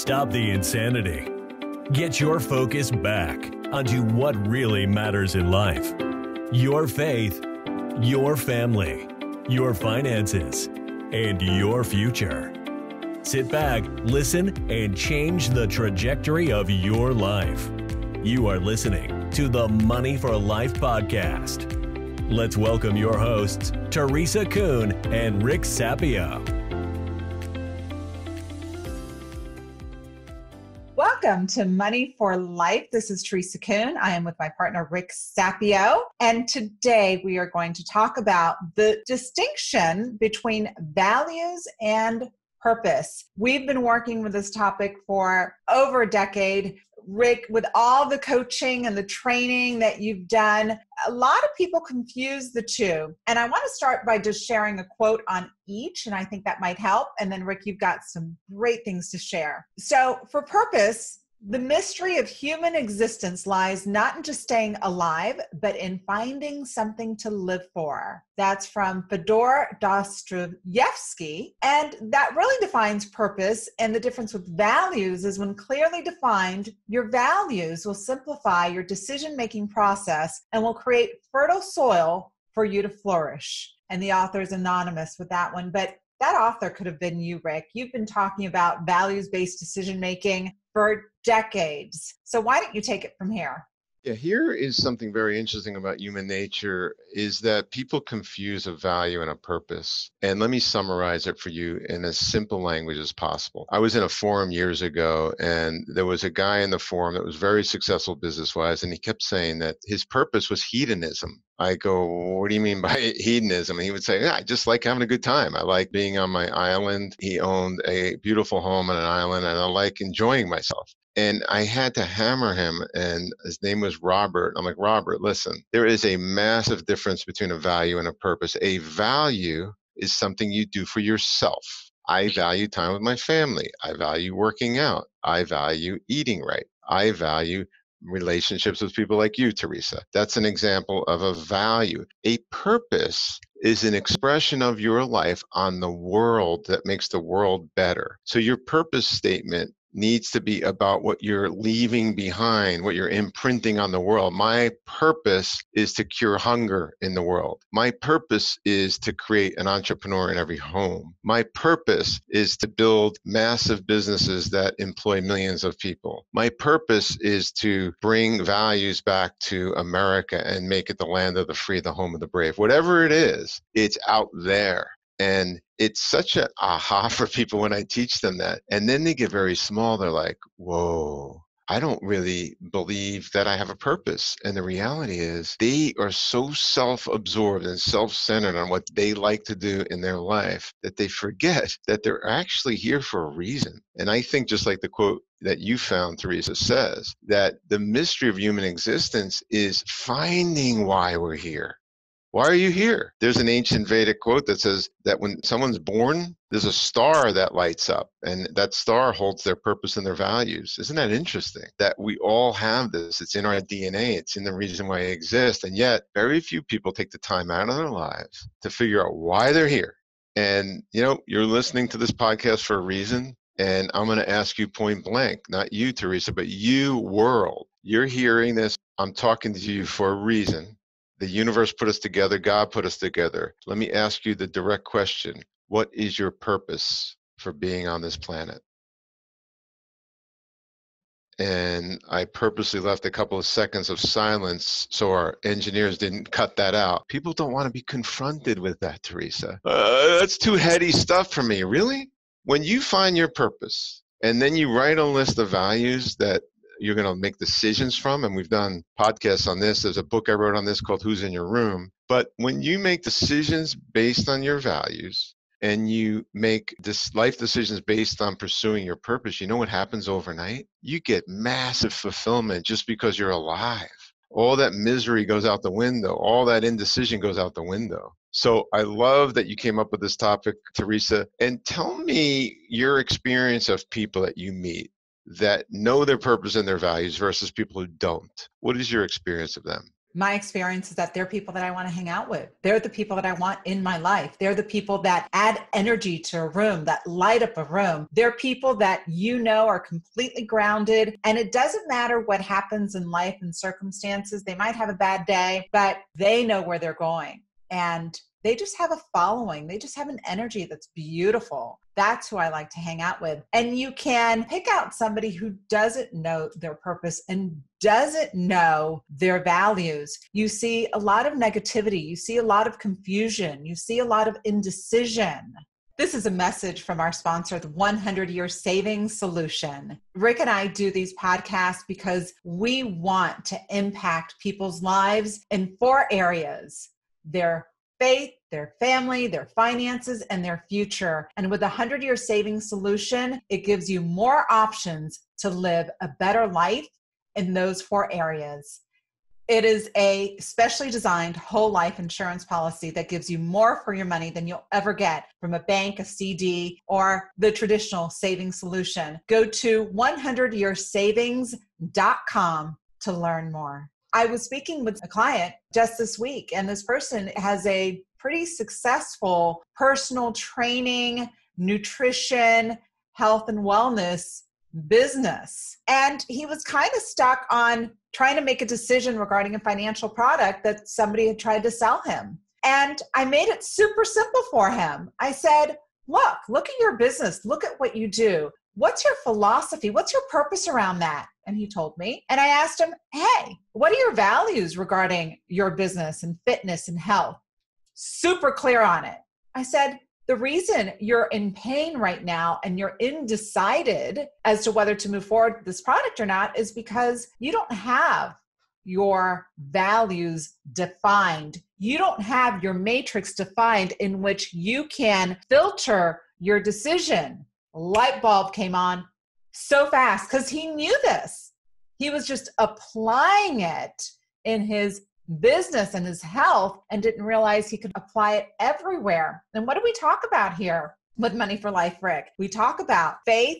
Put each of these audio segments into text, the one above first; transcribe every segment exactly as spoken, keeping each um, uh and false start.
Stop the insanity. Get your focus back onto what really matters in life. Your faith, your family, your finances, and your future. Sit back, listen, and change the trajectory of your life. You are listening to the Money for Life podcast. Let's welcome your hosts, Teresa Kuhn and Rick Sapio. Welcome to Money for Life. This is Teresa Kuhn. I am with my partner, Rick Sapio. And today we are going to talk about the distinction between values and purpose. We've been working with this topic for over a decade. Rick, with all the coaching and the training that you've done, a lot of people confuse the two. And I want to start by just sharing a quote on each, and I think that might help. And then, Rick, you've got some great things to share. So for purpose, the mystery of human existence lies not in just staying alive, but in finding something to live for. That's from Fyodor Dostoevsky. And that really defines purpose. And the difference with values is when clearly defined, your values will simplify your decision-making process and will create fertile soil for you to flourish. And the author is anonymous with that one, but that author could have been you, Rick. You've been talking about values-based decision-making for decades. So why don't you take it from here? Yeah, here is something very interesting about human nature is that people confuse a value and a purpose. And let me summarize it for you in as simple language as possible. I was in a forum years ago, and there was a guy in the forum that was very successful business-wise, and he kept saying that his purpose was hedonism. I go, what do you mean by hedonism? And he would say, yeah, I just like having a good time. I like being on my island. He owned a beautiful home on an island, and I like enjoying myself. And I had to hammer him, and his name was Robert. I'm like, Robert, listen, there is a massive difference between a value and a purpose. A value is something you do for yourself. I value time with my family. I value working out. I value eating right. I value relationships with people like you, Teresa. That's an example of a value. A purpose is an expression of your life on the world that makes the world better. So your purpose statement needs to be about what you're leaving behind, what you're imprinting on the world. My purpose is to cure hunger in the world. My purpose is to create an entrepreneur in every home. My purpose is to build massive businesses that employ millions of people. My purpose is to bring values back to America and make it the land of the free, the home of the brave. Whatever it is, it's out there. And it's such an aha for people when I teach them that. And then they get very small. They're like, whoa, I don't really believe that I have a purpose. And the reality is they are so self-absorbed and self-centered on what they like to do in their life that they forget that they're actually here for a reason. And I think just like the quote that you found, Teresa, says that the mystery of human existence is finding why we're here. Why are you here? There's an ancient Vedic quote that says that when someone's born, there's a star that lights up, and that star holds their purpose and their values. Isn't that interesting? That we all have this. It's in our D N A. It's in the reason why it exists. And yet, very few people take the time out of their lives to figure out why they're here. And, you know, you're listening to this podcast for a reason, and I'm going to ask you point blank, not you, Teresa, but you, world. You're hearing this. I'm talking to you for a reason. The universe put us together. God put us together. Let me ask you the direct question. What is your purpose for being on this planet? And I purposely left a couple of seconds of silence so our engineers didn't cut that out. People don't want to be confronted with that, Teresa. Uh, that's too heady stuff for me. Really? When you find your purpose and then you write a list of values that you're going to make decisions from, and we've done podcasts on this. There's a book I wrote on this called Who's in Your Room. But when you make decisions based on your values and you make this life decisions based on pursuing your purpose, you know what happens overnight? You get massive fulfillment just because you're alive. All that misery goes out the window. All that indecision goes out the window. So I love that you came up with this topic, Teresa. And tell me your experience of people that you meet that know their purpose and their values versus people who don't. What is your experience of them? my experience is that they're people that I want to hang out with. They're the people that I want in my life. They're the people that add energy to a room, that light up a room. They're people that you know are completely grounded. And it doesn't matter what happens in life and circumstances. They might have a bad day, but they know where they're going. And they just have a following. They just have an energy that's beautiful. That's who I like to hang out with. And you can pick out somebody who doesn't know their purpose and doesn't know their values. You see a lot of negativity. You see a lot of confusion. You see a lot of indecision. This is a message from our sponsor, the one hundred year Savings Solution. Rick and I do these podcasts because we want to impact people's lives in four areas: their faith, their family, their finances, and their future. And with the one hundred year Savings Solution, it gives you more options to live a better life in those four areas. It is a specially designed whole life insurance policy that gives you more for your money than you'll ever get from a bank, a C D, or the traditional savings solution. Go to one hundred year savings dot com to learn more. I was speaking with a client just this week, and this person has a pretty successful personal training, nutrition, health and wellness business. And he was kind of stuck on trying to make a decision regarding a financial product that somebody had tried to sell him. And I made it super simple for him. I said, look, look at your business. Look at what you do. What's your philosophy? What's your purpose around that? And he told me, and I asked him, hey, what are your values regarding your business and fitness and health? Super clear on it. I said, the reason you're in pain right now and you're undecided as to whether to move forward with this product or not is because you don't have your values defined. You don't have your matrix defined in which you can filter your decision. Light bulb came on so fast because he knew this. He was just applying it in his business and his health and didn't realize he could apply it everywhere. And what do we talk about here with Money for Life, Rick? We talk about faith,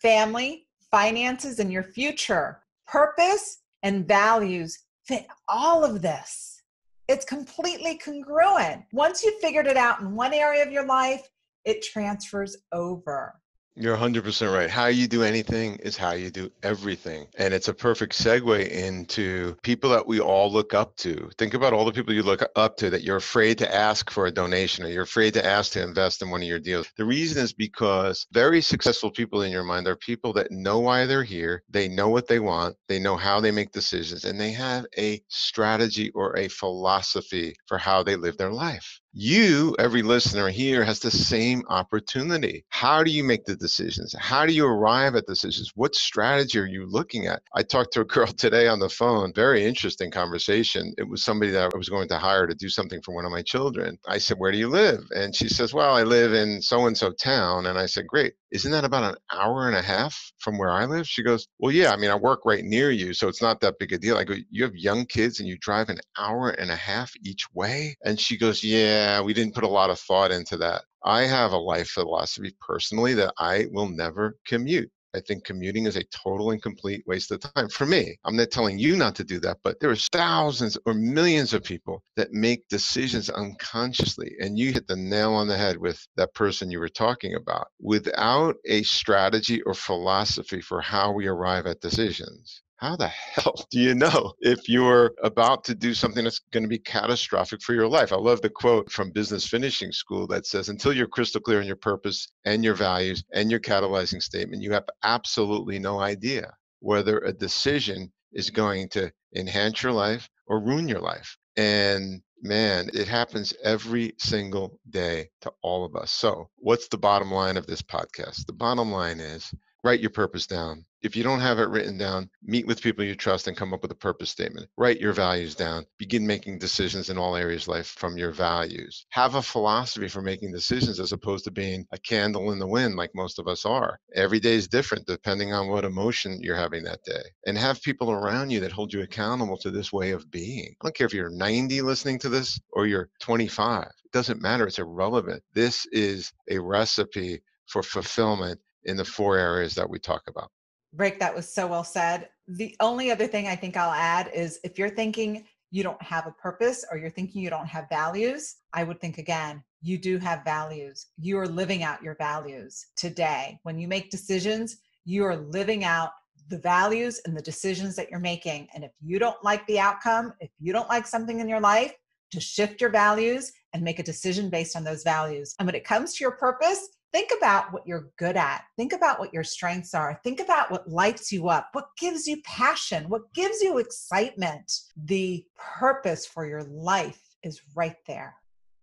family, finances, and your future. Purpose and values fit all of this. It's completely congruent. Once you've figured it out in one area of your life, it transfers over. You're one hundred percent right. How you do anything is how you do everything. And it's a perfect segue into people that we all look up to. Think about all the people you look up to that you're afraid to ask for a donation, or you're afraid to ask to invest in one of your deals. The reason is because very successful people in your mind are people that know why they're here. They know what they want. They know how they make decisions, and they have a strategy or a philosophy for how they live their life. You, every listener here, has the same opportunity. How do you make the decisions? How do you arrive at decisions? What strategy are you looking at? I talked to a girl today on the phone, very interesting conversation. It was somebody that I was going to hire to do something for one of my children. I said, where do you live? And she says, well, I live in so-and-so town. And I said, great. Isn't that about an hour and a half from where I live? She goes, well, yeah, I mean, I work right near you, so it's not that big a deal. I go, you have young kids and you drive an hour and a half each way? And she goes, yeah. Yeah, we didn't put a lot of thought into that. I have a life philosophy personally that I will never commute. I think commuting is a total and complete waste of time for me. I'm not telling you not to do that, but there are thousands or millions of people that make decisions unconsciously. And you hit the nail on the head with that person you were talking about. Without a strategy or philosophy for how we arrive at decisions, how the hell do you know if you're about to do something that's going to be catastrophic for your life? I love the quote from Business Finishing School that says, until you're crystal clear on your purpose and your values and your catalyzing statement, you have absolutely no idea whether a decision is going to enhance your life or ruin your life. And man, it happens every single day to all of us. So what's the bottom line of this podcast? The bottom line is, write your purpose down. If you don't have it written down, meet with people you trust and come up with a purpose statement. Write your values down. Begin making decisions in all areas of life from your values. Have a philosophy for making decisions as opposed to being a candle in the wind like most of us are. Every day is different depending on what emotion you're having that day. And have people around you that hold you accountable to this way of being. I don't care if you're ninety listening to this or you're twenty-five. It doesn't matter. It's irrelevant. This is a recipe for fulfillment in the four areas that we talk about. Rick, that was so well said. The only other thing I think I'll add is if you're thinking you don't have a purpose or you're thinking you don't have values, I would think again, you do have values. You are living out your values today. When you make decisions, you are living out the values and the decisions that you're making. And if you don't like the outcome, if you don't like something in your life, just shift your values and make a decision based on those values. And when it comes to your purpose, think about what you're good at. Think about what your strengths are. Think about what lights you up, what gives you passion, what gives you excitement. The purpose for your life is right there.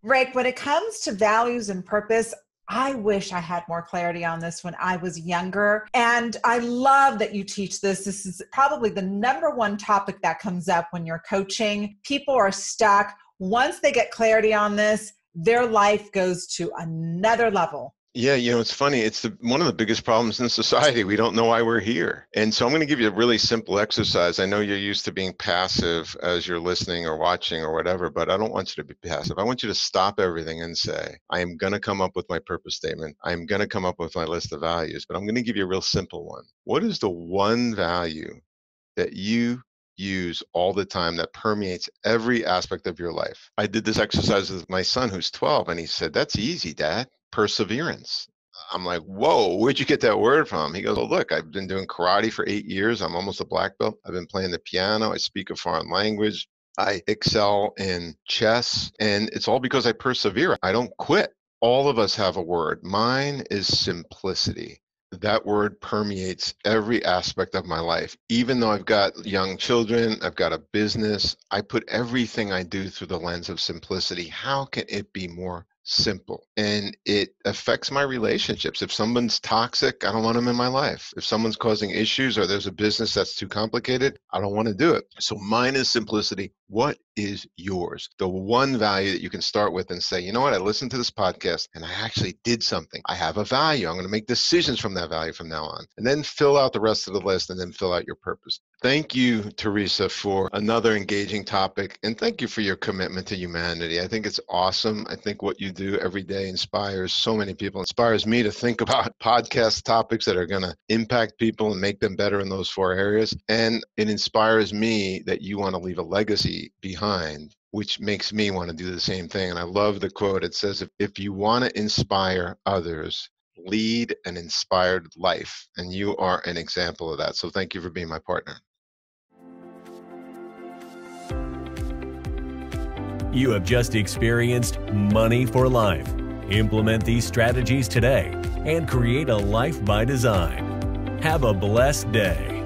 Rick, when it comes to values and purpose, I wish I had more clarity on this when I was younger. And I love that you teach this. This is probably the number one topic that comes up when you're coaching. People are stuck. Once they get clarity on this, their life goes to another level. Yeah, you know, it's funny. It's the, one of the biggest problems in society. We don't know why we're here. And so I'm going to give you a really simple exercise. I know you're used to being passive as you're listening or watching or whatever, but I don't want you to be passive. I want you to stop everything and say, I am going to come up with my purpose statement. I'm going to come up with my list of values, but I'm going to give you a real simple one. What is the one value that you use all the time that permeates every aspect of your life? I did this exercise with my son who's twelve, and he said, that's easy, Dad. Perseverance. I'm like, whoa, where'd you get that word from? He goes, well, look, I've been doing karate for eight years. I'm almost a black belt. I've been playing the piano. I speak a foreign language. I excel in chess. And it's all because I persevere. I don't quit. All of us have a word. Mine is simplicity. That word permeates every aspect of my life. Even though I've got young children, I've got a business, I put everything I do through the lens of simplicity. How can it be more simple? And it affects my relationships. If someone's toxic, I don't want them in my life. If someone's causing issues or there's a business that's too complicated, I don't want to do it. So mine is simplicity. What is yours? The one value that you can start with and say, you know what? I listened to this podcast and I actually did something. I have a value. I'm going to make decisions from that value from now on. And then fill out the rest of the list and then fill out your purpose. Thank you, Teresa, for another engaging topic. And thank you for your commitment to humanity. I think it's awesome. I think what you do every day inspires so many people, inspires me to think about podcast topics that are going to impact people and make them better in those four areas. And it inspires me that you want to leave a legacy behind, which makes me want to do the same thing. And I love the quote. It says, if, if you want to inspire others, lead an inspired life. And you are an example of that. So thank you for being my partner. You have just experienced Money for Life. Implement these strategies today and create a life by design. Have a blessed day.